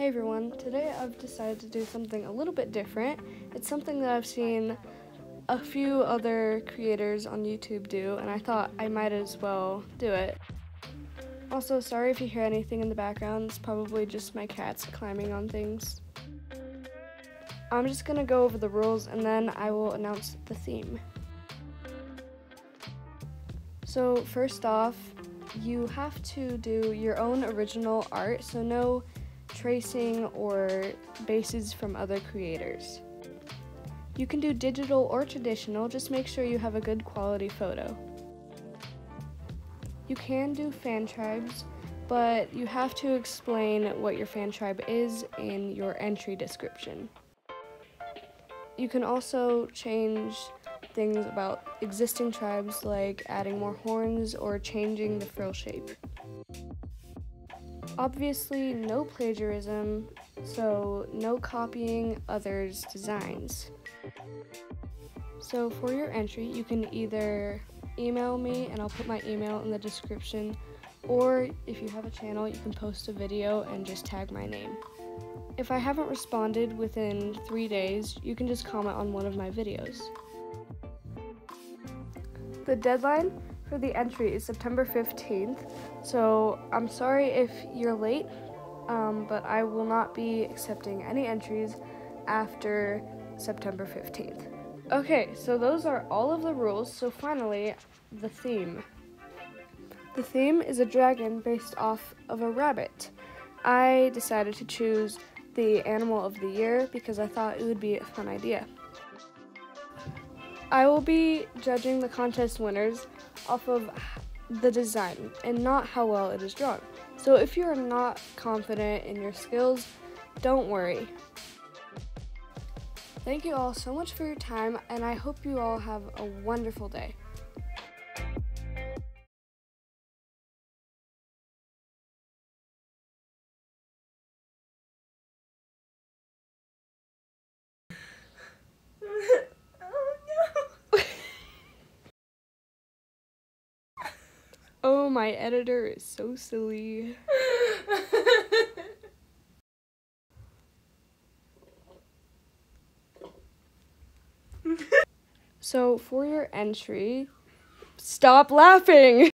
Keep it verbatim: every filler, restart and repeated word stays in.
Hey everyone, today I've decided to do something a little bit different. It's something that I've seen a few other creators on YouTube do, and I thought I might as well do it. Also, sorry if you hear anything in the background, it's probably just my cats climbing on things. I'm just gonna go over the rules and then I will announce the theme. So first off, you have to do your own original art, so no tracing or bases from other creators. You can do digital or traditional, just make sure you have a good quality photo. You can do fan tribes, but you have to explain what your fan tribe is in your entry description. You can also change things about existing tribes, like adding more horns or changing the frill shape. Obviously, no plagiarism, so no copying others' designs. So for your entry, you can either email me, and I'll put my email in the description, or if you have a channel, you can post a video and just tag my name. If I haven't responded within three days, you can just comment on one of my videos. The deadline for the entry is September fifteenth, so I'm sorry if you're late, um, but I will not be accepting any entries after September fifteenth. Okay, so those are all of the rules, so finally, the theme. The theme is a dragon based off of a rabbit. I decided to choose the animal of the year because I thought it would be a fun idea. I will be judging the contest winners off of the design and not how well it is drawn. So if you are not confident in your skills, don't worry. Thank you all so much for your time, and I hope you all have a wonderful day. Oh, my editor is so silly. So for your entry, stop laughing!